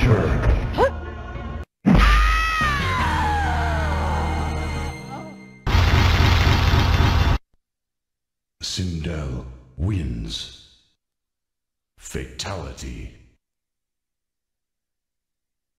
captured. Sindel wins. Fatality.